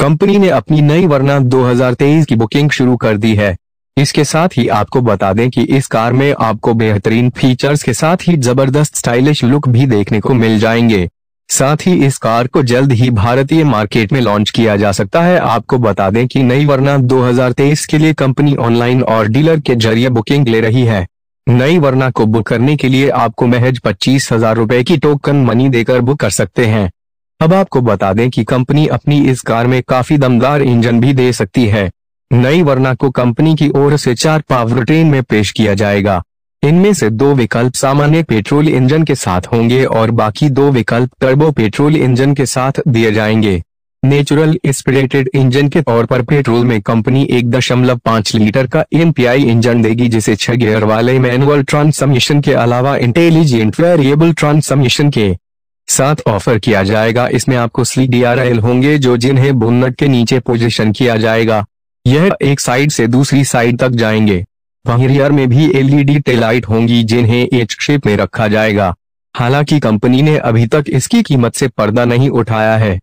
Company ने अपनी नई वर्ना 2023 की बुकिंग शुरू कर दी है। इसके साथ ही आपको बता दें कि इस कार में आपको बेहतरीन फीचर्स के साथ ही जबरदस्त स्टाइलिश लुक भी देखने को मिल जाएंगे। साथ ही इस कार को जल्द ही भारतीय मार्केट में लॉन्च किया जा सकता है। आपको बता दें कि नई वर्ना 2023 के लिए कंपनी ऑनलाइन और डीलर के जरिए बुकिंग ले रही है। नई वर्ना को बुक करने के लिए आपको महज 25,000 रुपये की टोकन मनी देकर बुक कर सकते हैं। अब आपको बता दें कि कंपनी अपनी इस कार में काफी दमदार इंजन भी दे सकती है। नई वर्ना को कंपनी की ओर से 4 पावरट्रेन में पेश किया जाएगा। इनमें से 2 विकल्प सामान्य पेट्रोल इंजन के साथ होंगे और बाकी 2 विकल्प टर्बो पेट्रोल इंजन के साथ दिए जाएंगे। नेचुरल एस्पिरेटेड इंजन के तौर पर पेट्रोल में कंपनी 1.5 लीटर का एनपीआई इंजन देगी, जिसे 6 गियर वाले मैनुअल ट्रांसमिशन के अलावा इंटेलिजेंट वेरिएबल ट्रांसमिशन के साथ ऑफर किया जाएगा। इसमें आपको CDRL होंगे जो जिन्हें बोनट के नीचे पोजीशन किया जाएगा। यह एक साइड से दूसरी साइड तक जाएंगे। वहीं रियर में भी LED टेल लाइट होंगी जिन्हें H शेप में रखा जाएगा। हालांकि कंपनी ने अभी तक इसकी कीमत से पर्दा नहीं उठाया है।